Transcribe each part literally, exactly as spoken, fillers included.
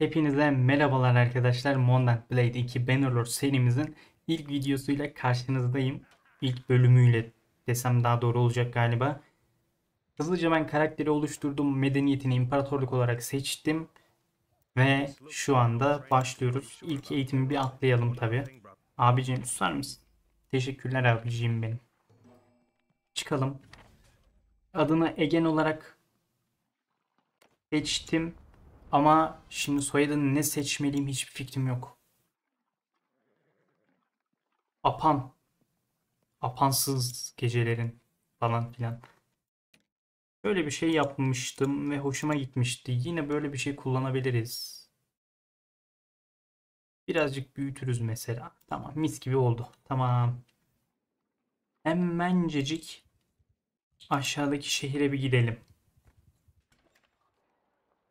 Hepinize merhabalar arkadaşlar. Mount and Blade iki Bannerlord serimizin ilk videosuyla karşınızdayım. İlk bölümüyle desem daha doğru olacak galiba. Hızlıca ben karakteri oluşturdum. Medeniyetini imparatorluk olarak seçtim. Ve şu anda başlıyoruz. İlk eğitimi bir atlayalım tabi. Abicim susar mısın? Teşekkürler abicim benim. Çıkalım. Adını Egen olarak seçtim. Ama şimdi soyadını ne seçmeliyim hiçbir fikrim yok. Apan. Apansız gecelerin falan filan. Böyle bir şey yapmıştım ve hoşuma gitmişti. Yine böyle bir şey kullanabiliriz. Birazcık büyütürüz mesela. Tamam, mis gibi oldu. Tamam. Hemencecik aşağıdaki şehire bir gidelim.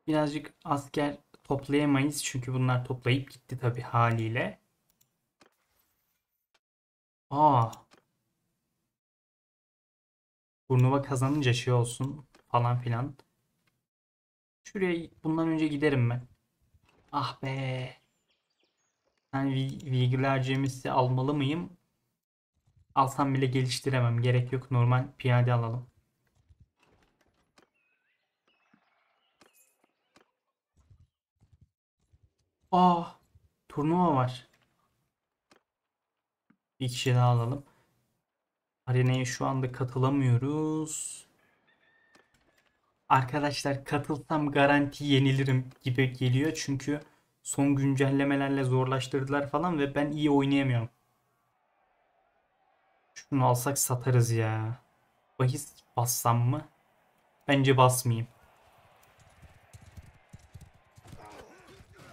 Birazcık asker toplayamayız çünkü bunlar toplayıp gitti tabi haliyle. Aa. Burnuva kazanınca şey olsun falan filan. Şuraya bundan önce giderim ben. Ah be. Yani Vigilercemizi almalı mıyım? Alsam bile geliştiremem. Gerek yok, normal piyade alalım. Aa, turnuva var. Bir kişi daha alalım. Arena'ya şu anda katılamıyoruz. Arkadaşlar katılsam garanti yenilirim gibi geliyor. Çünkü son güncellemelerle zorlaştırdılar falan ve ben iyi oynayamıyorum. Şunu alsak satarız ya. Bahis bassam mı? Bence basmayayım.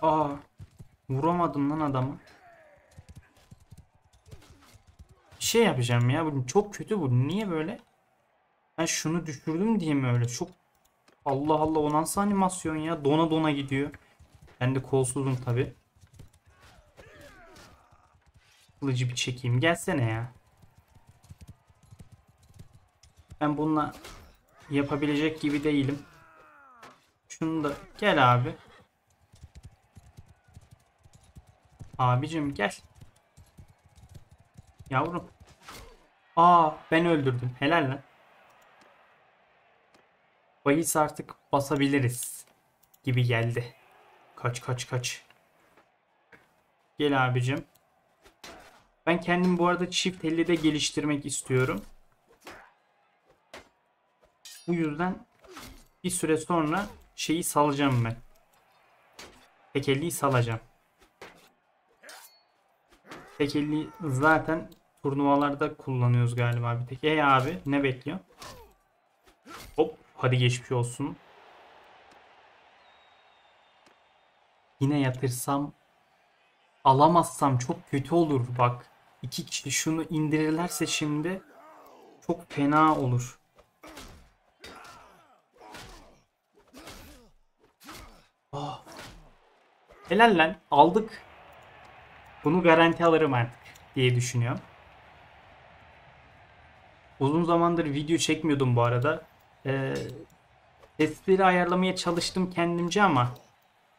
Aa, vuramadım lan adamı. Bir şey yapacağım ya. Bu çok kötü bu. Niye böyle? Ben şunu düşürdüm diye mi öyle? Çok Allah Allah, o nasıl animasyon ya? Dona dona gidiyor. Ben de kolsuzum tabi. Kılıcı bir çekeyim. Gelsene ya. Ben bununla yapabilecek gibi değilim. Şunu da gel abi. Abicim gel. Yavrum. Aa, ben öldürdüm. Helal lan. Bahis artık basabiliriz gibi geldi. Kaç kaç kaç. Gel abicim. Ben kendimi bu arada çift elli de geliştirmek istiyorum. Bu yüzden bir süre sonra şeyi salacağım ben. Tek elliyi salacağım. Tek elli zaten turnuvalarda kullanıyoruz galiba bir tek. Ey abi ne bekliyor? Hop, hadi geçmiş olsun. Yine yatırsam, alamazsam çok kötü olur bak. İki kişi şunu indirirlerse şimdi çok fena olur. Oh. Helal lan, aldık. Bunu garanti alırım artık diye düşünüyorum. Uzun zamandır video çekmiyordum bu arada. Ee, sesleri ayarlamaya çalıştım kendimce ama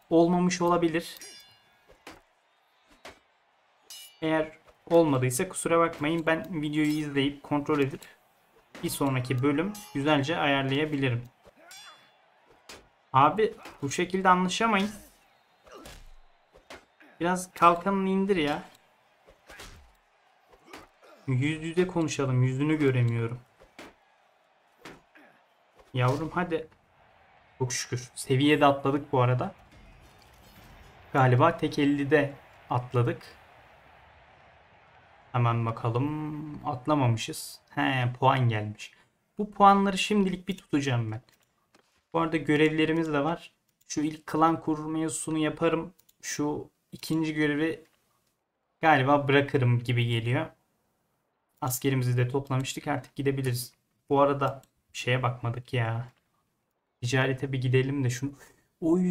olmamış olabilir. Eğer olmadıysa kusura bakmayın. Ben videoyu izleyip kontrol edip bir sonraki bölüm güzelce ayarlayabilirim. Abi bu şekilde anlaşamayız. Biraz kalkanını indir ya. Yüz yüze konuşalım. Yüzünü göremiyorum. Yavrum hadi. Çok şükür. Seviyede atladık bu arada. Galiba tek ellide atladık. Hemen bakalım. Atlamamışız. He, puan gelmiş. Bu puanları şimdilik bir tutacağım ben. Bu arada görevlerimiz de var. Şu ilk klan kurmaya sunu yaparım. Şu İkinci görevi galiba bırakırım gibi geliyor. Askerimizi de toplamıştık, artık gidebiliriz. Bu arada şeye bakmadık ya. Ticarete bir gidelim de şunu. Oy,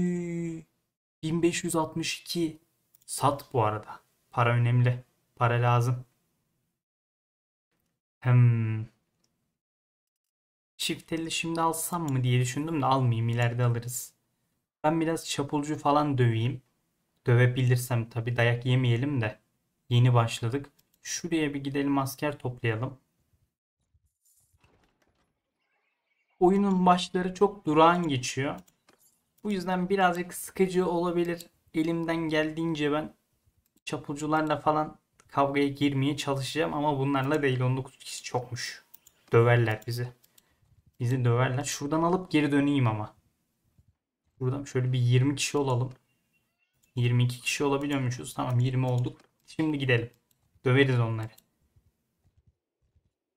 bin beş yüz altmış iki sat bu arada. Para önemli. Para lazım. Hmm. Çifteli şimdi alsam mı diye düşündüm de almayayım, ileride alırız. Ben biraz çapulcu falan döveyim. Dövebilirsem tabi, dayak yemeyelim de. Yeni başladık. Şuraya bir gidelim, asker toplayalım. Oyunun başları çok durağan geçiyor. Bu yüzden birazcık sıkıcı olabilir. Elimden geldiğince ben çapulcularla falan kavgaya girmeye çalışacağım ama bunlarla değil, on dokuz kişi çokmuş. Döverler bizi. Bizi döverler. Şuradan alıp geri döneyim ama. Buradan şöyle bir yirmi kişi olalım. yirmi iki kişi olabiliyormuşuz. Tamam, yirmi olduk. Şimdi gidelim. Döveriz onları.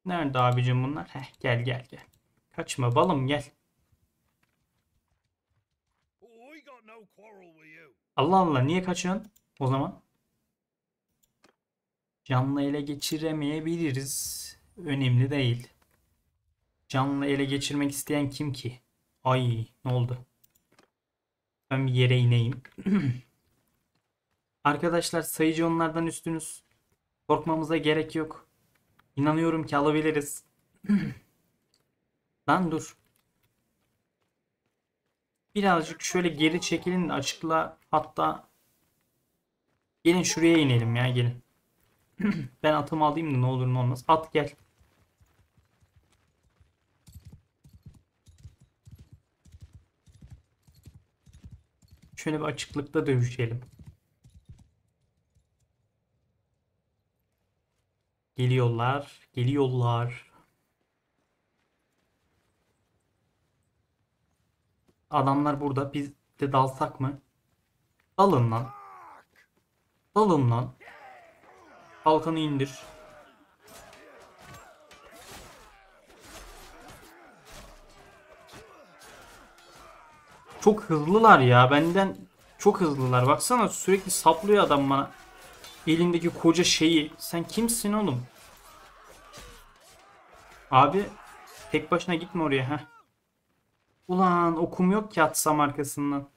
Nerede abicim bunlar? Heh, gel gel gel. Kaçma balım, gel. Allah Allah, niye kaçıyorsun o zaman? Canlı ele geçiremeyebiliriz. Önemli değil. Canlı ele geçirmek isteyen kim ki? Ay, ne oldu? Ben bir yere ineyim. Arkadaşlar, sayıcı onlardan üstünüz. Korkmamıza gerek yok. İnanıyorum ki alabiliriz. Lan dur. Birazcık şöyle geri çekilin de açıkla. Hatta gelin şuraya inelim ya, gelin. Ben atımı alayım da ne olur ne olmaz. At gel. Şöyle bir açıklıkta dövüşelim. Geliyorlar. Geliyorlar. Adamlar burada. Biz de dalsak mı? Dalın lan. Dalın lan. Kalkanı indir. Çok hızlılar ya. Benden çok hızlılar. Baksana, sürekli saplıyor adam bana. Elindeki koca şeyi. Sen kimsin oğlum? Abi tek başına gitme oraya. Heh. Ulan okum yok ki atsam arkasından.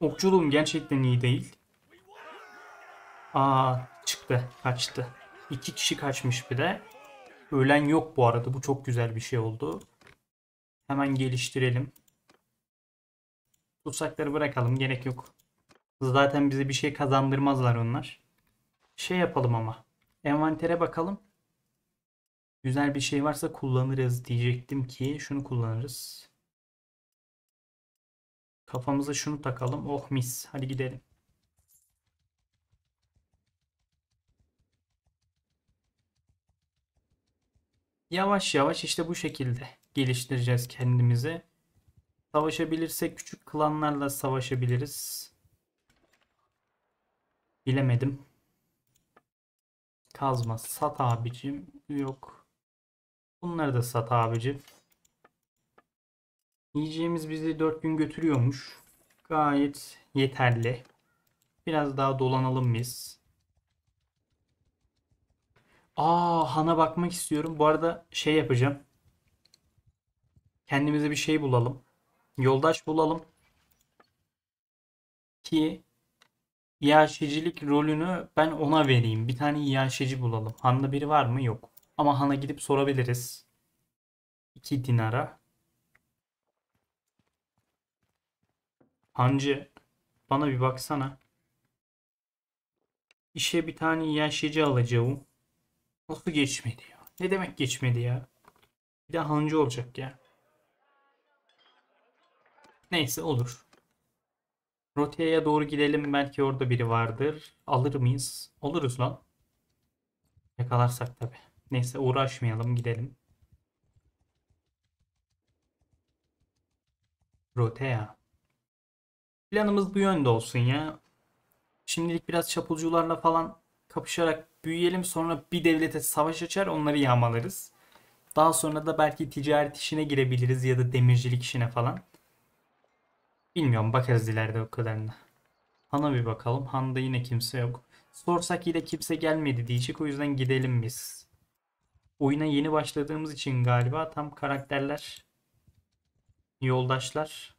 Okçuluğum gerçekten iyi değil. Aa, çıktı, kaçtı. İki kişi kaçmış bir de. Ölen yok bu arada. Bu çok güzel bir şey oldu. Hemen geliştirelim. Tutsakları bırakalım, gerek yok. Zaten bize bir şey kazandırmazlar onlar. Şey yapalım ama. Envantere bakalım. Güzel bir şey varsa kullanırız diyecektim ki. Şunu kullanırız. Kafamıza şunu takalım. Oh mis. Hadi gidelim. Yavaş yavaş işte bu şekilde geliştireceğiz kendimizi. Savaşabilirsek küçük klanlarla savaşabiliriz. Bilemedim. Kazma sat abicim. Yok. Bunları da sat abicim. Yiyeceğimiz bizi dört gün götürüyormuş. Gayet yeterli. Biraz daha dolanalım biz. Aa, hana bakmak istiyorum. Bu arada şey yapacağım. Kendimize bir şey bulalım. Yoldaş bulalım. Ki iaşecilik rolünü ben ona vereyim. Bir tane iaşeci bulalım. Han'da biri var mı? Yok. Ama Han'a gidip sorabiliriz. iki dinara. Hancı bana bir baksana. İşe bir tane iaşeci alacağım. Nasıl geçmedi ya? Ne demek geçmedi ya? Bir de hancı olacak ya. Neyse, olur. Rotea'ya doğru gidelim. Belki orada biri vardır. Alır mıyız? Oluruz lan. Yakalarsak tabi. Neyse, uğraşmayalım, gidelim. Rotea. Planımız bu yönde olsun ya. Şimdilik biraz çapulcularla falan kapışarak büyüyelim. Sonra bir devlete savaş açar, onları yağmalarız. Daha sonra da belki ticaret işine girebiliriz ya da demircilik işine falan. Bilmiyorum, bakarız ileride o kadarına. Han'a bir bakalım. Han'da yine kimse yok. Sorsak yine kimse gelmedi diyecek. O yüzden gidelim biz. Oyuna yeni başladığımız için galiba tam karakterler, yoldaşlar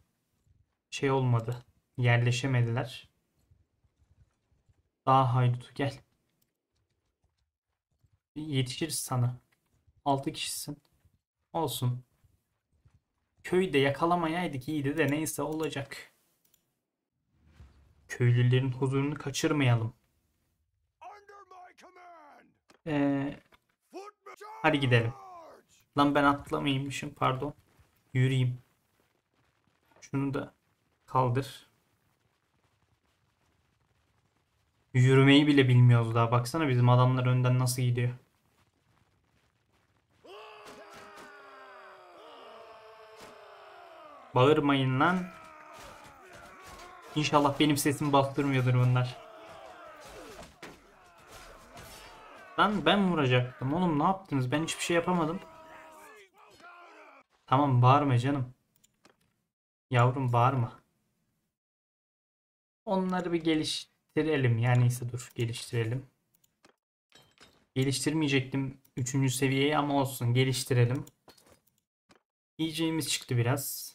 şey olmadı. Yerleşemediler. Daha haydut gel. Yetişiriz sana. altı kişisin. Olsun. Köyde yakalamayaydık iyiydi de neyse olacak. Köylülerin huzurunu kaçırmayalım. Ee, hadi gidelim. Lan ben atlamayaymışım pardon. Yürüyeyim. Şunu da kaldır. Yürümeyi bile bilmiyoruz daha. Baksana bizim adamlar önden nasıl gidiyor. Bağırmayın lan. İnşallah benim sesimi bastırmıyordur bunlar. Lan ben vuracaktım. Oğlum ne yaptınız? Ben hiçbir şey yapamadım. Tamam bağırma canım. Yavrum bağırma. Onları bir geliştirelim. Yani ise dur geliştirelim. Geliştirmeyecektim üçüncü seviyeyi ama olsun geliştirelim. Yiyeceğimiz çıktı biraz.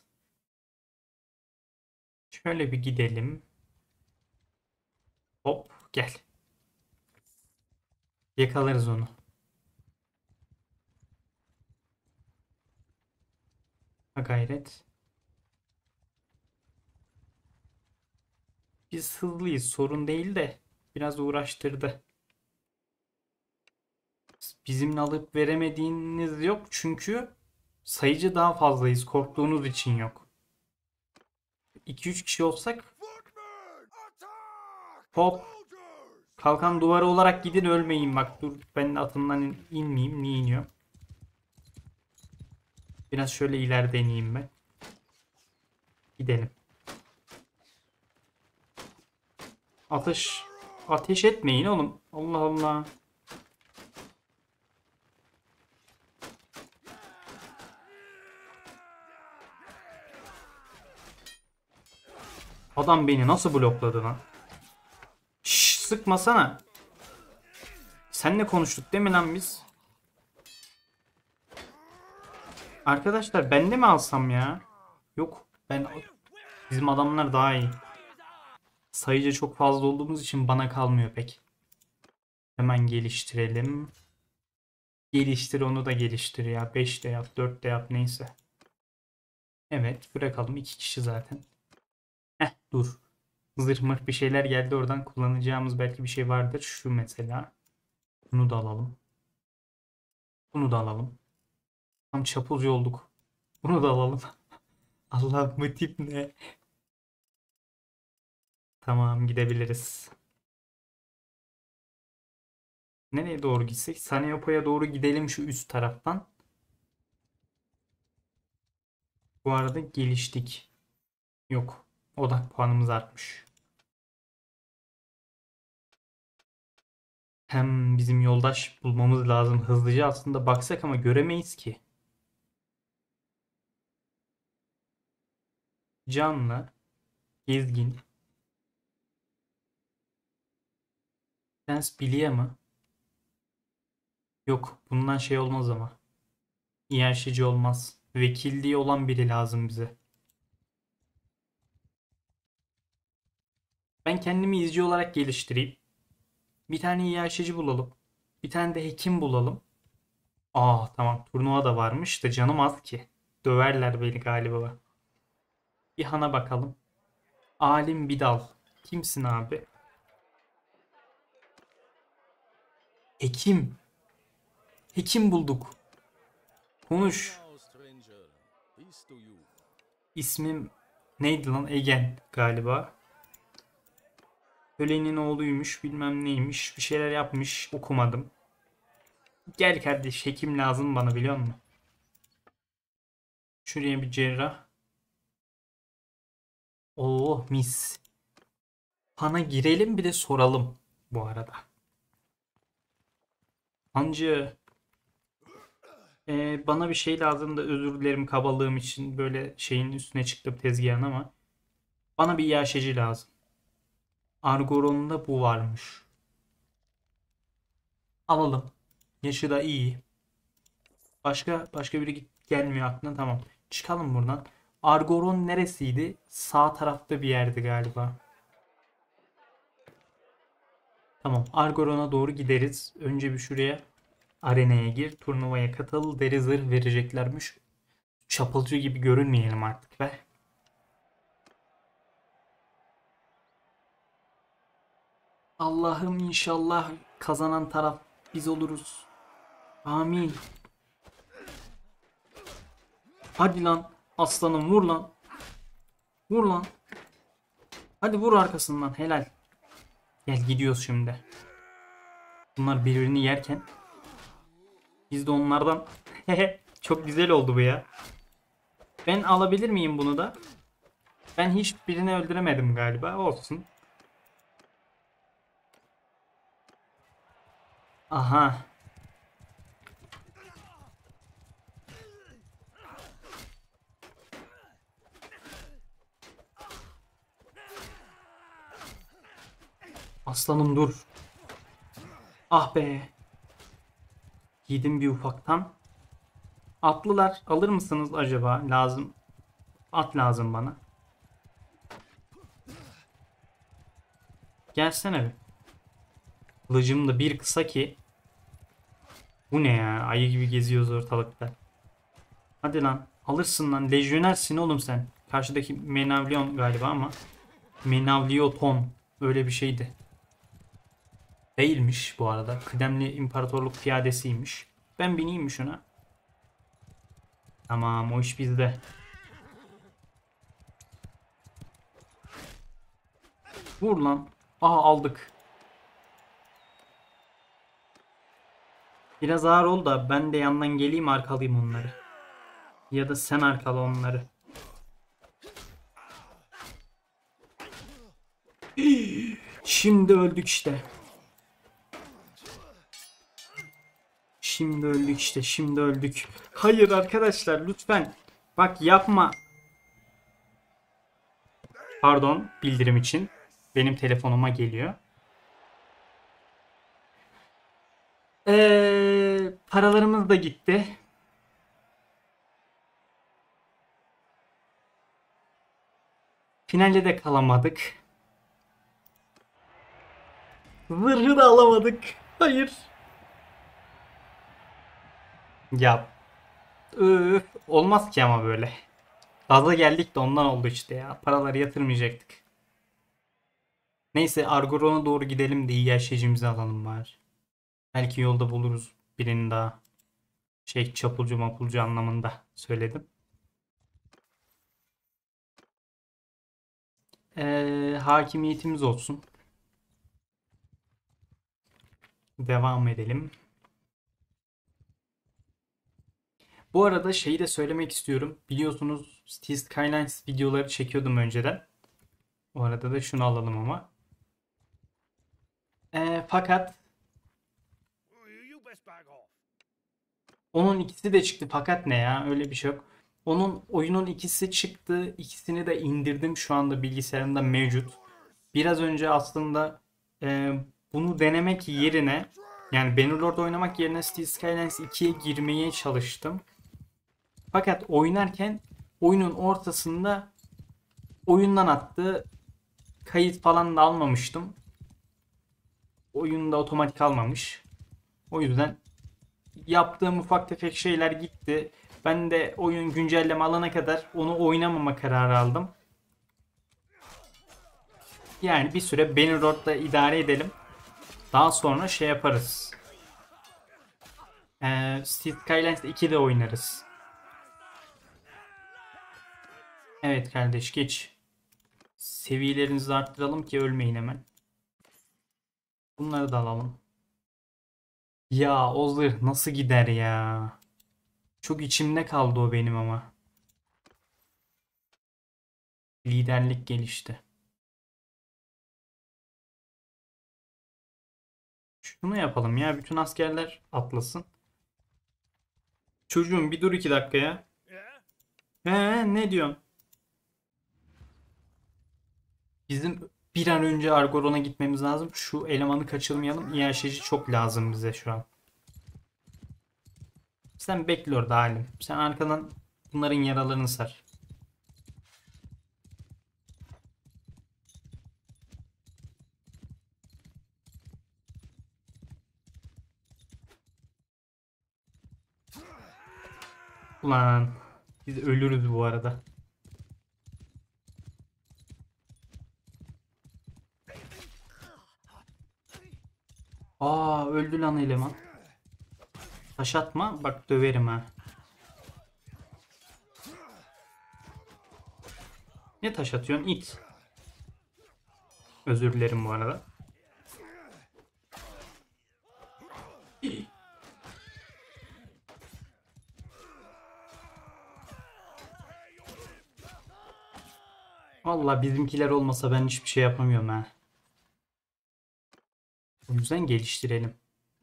Şöyle bir gidelim. Hop gel. Yakalarız onu. Ha gayret. Biz hızlıyız sorun değil de biraz uğraştırdı. Bizimle alıp veremediğiniz yok çünkü sayıca daha fazlayız korktuğunuz için yok. iki üç kişi olsak hop kalkan duvarı olarak gidin ölmeyin bak dur ben de atımdan inmeyeyim niye iniyor. Biraz şöyle ileride ineyim ben. Gidelim. Ateş ateş etmeyin oğlum. Allah Allah. Adam beni nasıl blokladı lan? Şşş sıkmasana. Seninle konuştuk değil mi lan biz? Arkadaşlar ben de mi alsam ya? Yok ben bizim adamlar daha iyi. Sayıca çok fazla olduğumuz için bana kalmıyor pek. Hemen geliştirelim. Geliştir onu da geliştir ya. beş de yap dört de yap neyse. Evet bırakalım iki kişi zaten. Heh dur. Zırh mırh bir şeyler geldi oradan kullanacağımız belki bir şey vardır. Şu mesela. Bunu da alalım. Bunu da alalım. Tam çapulcu olduk. Bunu da alalım. Allah bu tip ne? Tamam gidebiliriz. Nereye doğru gitsek? Saneopo'ya doğru gidelim şu üst taraftan. Bu arada geliştik. Yok. Odak puanımız artmış. Hem bizim yoldaş bulmamız lazım hızlıca aslında baksak ama göremeyiz ki. Canlı. Gezgin. Lens biliyor mu? Yok bundan şey olmaz ama. İyerşici olmaz. Vekilliği olan biri lazım bize. Ben kendimi izci olarak geliştireyim. Bir tane İyerşici bulalım. Bir tane de hekim bulalım. Aa tamam turnuva da varmış da canım az ki. Döverler beni galiba. Bir hana bakalım. Alim Bidal. Kimsin abi? Hekim. Hekim bulduk. Konuş. İsmim neydi lan? Egen galiba. Ölenin oğluymuş bilmem neymiş. Bir şeyler yapmış okumadım. Gel kardeş hekim lazım bana biliyor musun? Şuraya bir cerrah. Oh mis. Hana girelim bir de soralım bu arada. Hancı ee, bana bir şey lazım da özür dilerim kabalığım için böyle şeyin üstüne çıktım tezgahın ama bana bir yaşeci lazım. Argoron'da bu varmış. Alalım. Yaşı da iyi. Başka başka biri gelmiyor aklına tamam. Çıkalım buradan. Argoron neresiydi? Sağ tarafta bir yerdi galiba. Tamam. Argoron'a doğru gideriz. Önce bir şuraya arenaya gir. Turnuvaya katıl. Deri zırh vereceklermiş. çapulcu gibi görünmeyelim artık be. Allah'ım inşallah kazanan taraf biz oluruz. Amin. Hadi lan aslanım, vur lan. Vur lan. Hadi vur arkasından, helal. Gel gidiyoruz şimdi. Bunlar birbirini yerken biz de onlardan. Çok güzel oldu bu ya. Ben alabilir miyim bunu da? Ben hiçbirini öldüremedim galiba. Olsun. Aha. Aslanım dur. Ah be. Yedim bir ufaktan. Atlılar alır mısınız acaba? Lazım. At lazım bana. Gelsene be. Kılıcım da bir kısa ki. Bu ne ya? Ayı gibi geziyoruz ortalıkta. Hadi lan. Alırsın lan. Lejyonersin oğlum sen. Karşıdaki Menavlion galiba ama. Menavlioton. Öyle bir şeydi. Değilmiş bu arada. Kıdemli imparatorluk piyadesiymiş. Ben bineyim mi şuna? Tamam, o iş bizde. Vur lan. Aha aldık. Biraz ağır ol da ben de yandan geleyim, arkalayayım onları. Ya da sen arkala onları. Şimdi öldük işte. Şimdi öldük işte. Şimdi öldük. Hayır arkadaşlar lütfen. Bak yapma. Pardon, bildirim için. Benim telefonuma geliyor. Ee, paralarımız da gitti. Finalde de kalamadık. Zırhı da alamadık. Hayır. Ya. Öf, olmaz ki ama böyle. Gaza geldik de ondan oldu işte ya. Paraları yatırmayacaktık. Neyse Argoron'a doğru gidelim de iyi gerçeğimizi alalım bari. Belki yolda buluruz birini daha. Şey çapulcu mapulcu anlamında söyledim. Ee, hakimiyetimiz olsun. Devam edelim. Bu arada şeyi de söylemek istiyorum. Biliyorsunuz Steel Skylines videoları çekiyordum önceden. O arada da şunu alalım ama. Ee, fakat onun ikisi de çıktı. Fakat ne ya? Öyle bir şey yok. Onun oyunun ikisi çıktı. İkisini de indirdim. Şu anda bilgisayarımda mevcut. Biraz önce aslında e, bunu denemek yerine, yani Bannerlord oynamak yerine Steel Skylines ikiye girmeye çalıştım. Fakat oynarken oyunun ortasında oyundan attı. Kayıt falan da almamıştım. Oyunda otomatik almamış. O yüzden yaptığım ufak tefek şeyler gitti. Ben de oyun güncelleme alana kadar onu oynamama kararı aldım. Yani bir süre Bannerlord'la idare edelim. Daha sonra şey yaparız. Ee, Steel Skylines iki'de oynarız. Evet kardeş geç. Seviyelerinizi arttıralım ki ölmeyin hemen. Bunları da alalım. Ya o zırh nasıl gider ya. Çok içimde kaldı o benim ama. Liderlik gelişti. Şunu yapalım ya, bütün askerler atlasın. Çocuğum bir dur iki dakika ya. He ne diyorsun? Bizim bir an önce Argoron'a gitmemiz lazım. Şu elemanı kaçırmayalım. İyaşeci çok lazım bize şu an. Sen bekle orada halim. Sen arkadan bunların yaralarını sar. Ulan Biz ölürüz bu arada. Aa, öldü lan eleman. Taş atma bak, döverim ha. Ne taş atıyorsun it? Özür dilerim bu arada. Vallahi bizimkiler olmasa ben hiçbir şey yapamıyorum ha. O yüzden geliştirelim.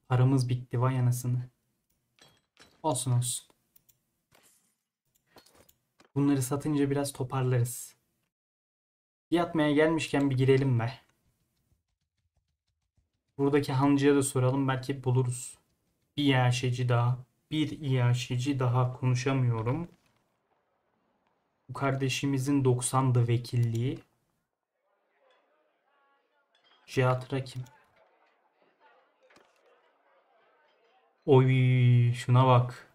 Paramız bitti vay anasını. Olsun olsun. Bunları satınca biraz toparlarız. Yatmaya gelmişken bir girelim be. Buradaki hancıya da soralım, belki buluruz. Bir iaşeci daha. Bir iaşeci daha konuşamıyorum. Bu kardeşimizin doksandı vekilliği. Ciatra kim? Oy şuna bak.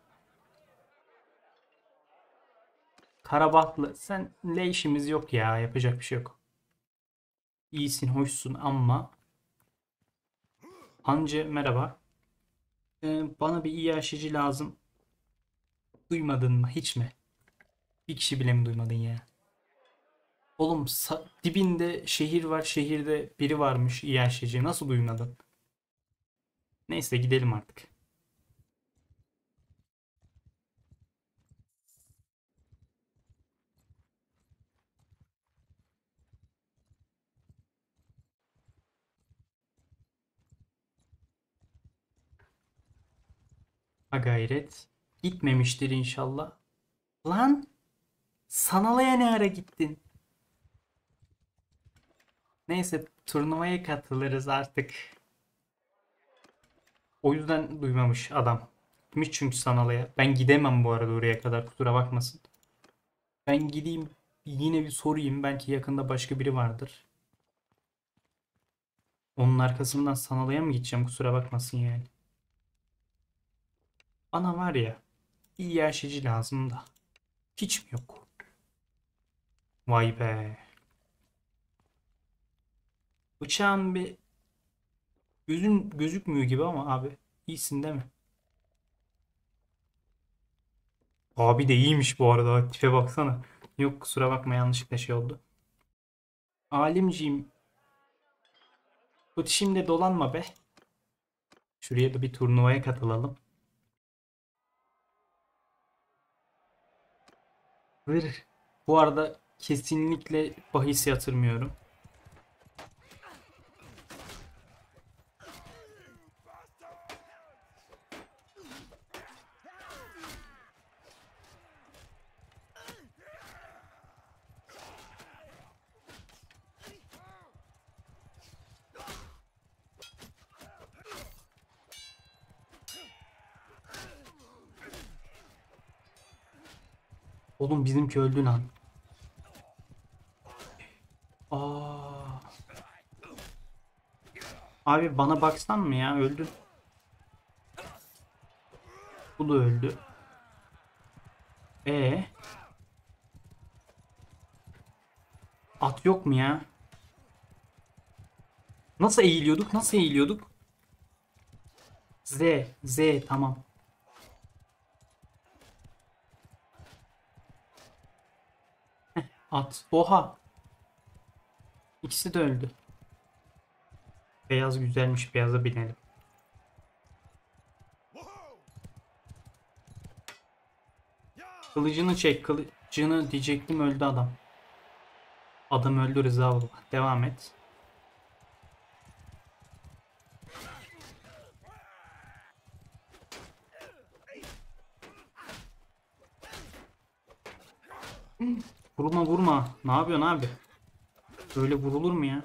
Karabatlı senle işimiz yok ya, yapacak bir şey yok. İyisin hoşsun ama. Hancı merhaba. Ee, bana bir iyi aşıcı lazım. Duymadın mı hiç mi? Bir kişi bile mi duymadın ya? Oğlum dibinde şehir var, şehirde biri varmış iyi aşıcı, nasıl duymadın? Neyse gidelim artık. Ha gayret. Gitmemiştir inşallah. Lan! Sanalaya ne ara gittin? Neyse turnuvaya katılırız artık. O yüzden duymamış adam. Gitmiş çünkü sanalaya. Ben gidemem bu arada oraya kadar, kusura bakmasın. Ben gideyim yine bir sorayım. Belki yakında başka biri vardır. Onun arkasından sanalaya mı gideceğim, kusura bakmasın yani. Ana var ya, iyi yaşıcı lazım da. Hiç mi yok? Vay be. Bıçağın bir gözüm gözükmüyor gibi ama abi iyisin değil mi? Abi de iyiymiş bu arada, tipe baksana. Yok kusura bakma, yanlışlıkla şey oldu. Alimciğim. Bu şimdi dolanma be. Şuraya da bir turnuvaya katılalım. Bu arada kesinlikle bahis yatırmıyorum. Oğlum bizimki öldü lan. Aa. Abi bana baksan mı ya, öldü. Bu da öldü. Ee. At yok mu ya? Nasıl eğiliyorduk? Nasıl eğiliyorduk? Z, Z tamam. At. Oha. İkisi de öldü. Beyaz güzelmiş. Beyaza binelim. Kılıcını çek. Kılıcını diyecektim, öldü adam. Adam öldü Rıza baba. Devam et. Vurma vurma. Ne yapıyorsun abi? Böyle vurulur mu ya?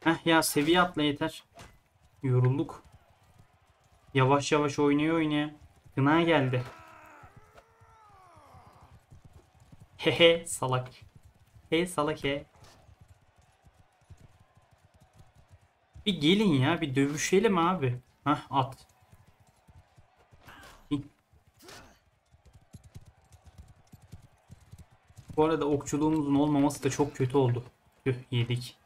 Heh ya, seviye atla yeter. Yorulduk. Yavaş yavaş oynaya oynaya. Gına geldi. Hehe salak. He salak he. Bir gelin ya, bir dövüşelim abi. Heh at. Bu arada okçuluğumuzun olmaması da çok kötü oldu. Tüh, yedik.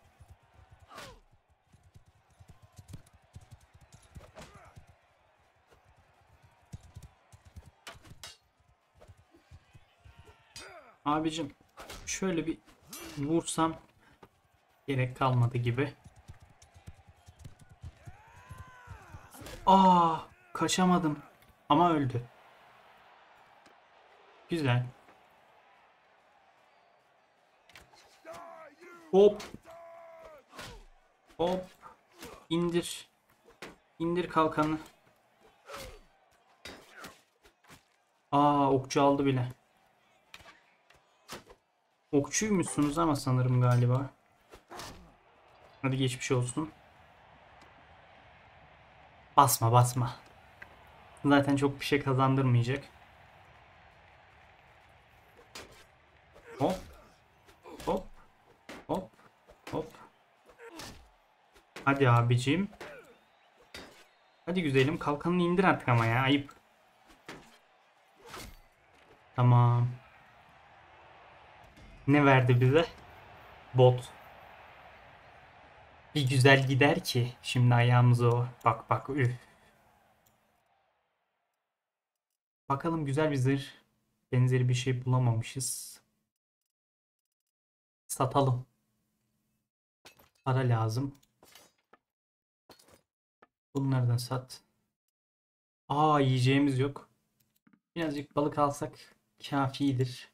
Abicim şöyle bir vursam gerek kalmadı gibi. Aa, kaçamadım ama öldü. Güzel. Hop. Hop. İndir. İndir kalkanı. Aa, okçu aldı bile. Okçuymuşsunuz ama sanırım galiba. Hadi geçmiş olsun. Basma basma. Zaten çok bir şey kazandırmayacak. Hop. Hop. Hop. Hop. Hadi abicim. Hadi güzelim. Kalkanını indir artık ama ya. Ayıp. Tamam. Ne verdi bize? Bot. Bir güzel gider ki. Şimdi ayağımıza o. Bak bak. Üf. Bakalım, güzel bir zırh benzeri bir şey bulamamışız. Satalım. Para lazım. Bunları da sat. Aa, yiyeceğimiz yok. Birazcık balık alsak kafidir.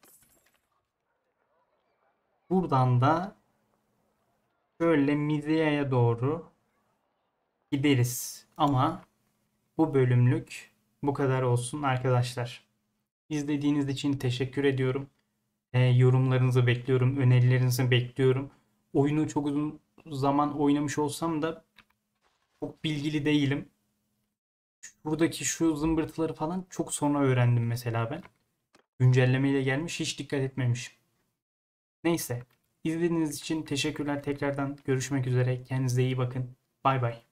Buradan da şöyle Mizya'ya doğru gideriz. Ama bu bölümlük bu kadar olsun arkadaşlar. İzlediğiniz için teşekkür ediyorum. E, yorumlarınızı bekliyorum. Önerilerinizi bekliyorum. Oyunu çok uzun zaman oynamış olsam da çok bilgili değilim. Buradaki şu zımbırtıları falan çok sonra öğrendim mesela ben. Güncellemeyle gelmiş, hiç dikkat etmemişim. Neyse, izlediğiniz için teşekkürler tekrardan. Görüşmek üzere. Kendinize iyi bakın. Bay bay.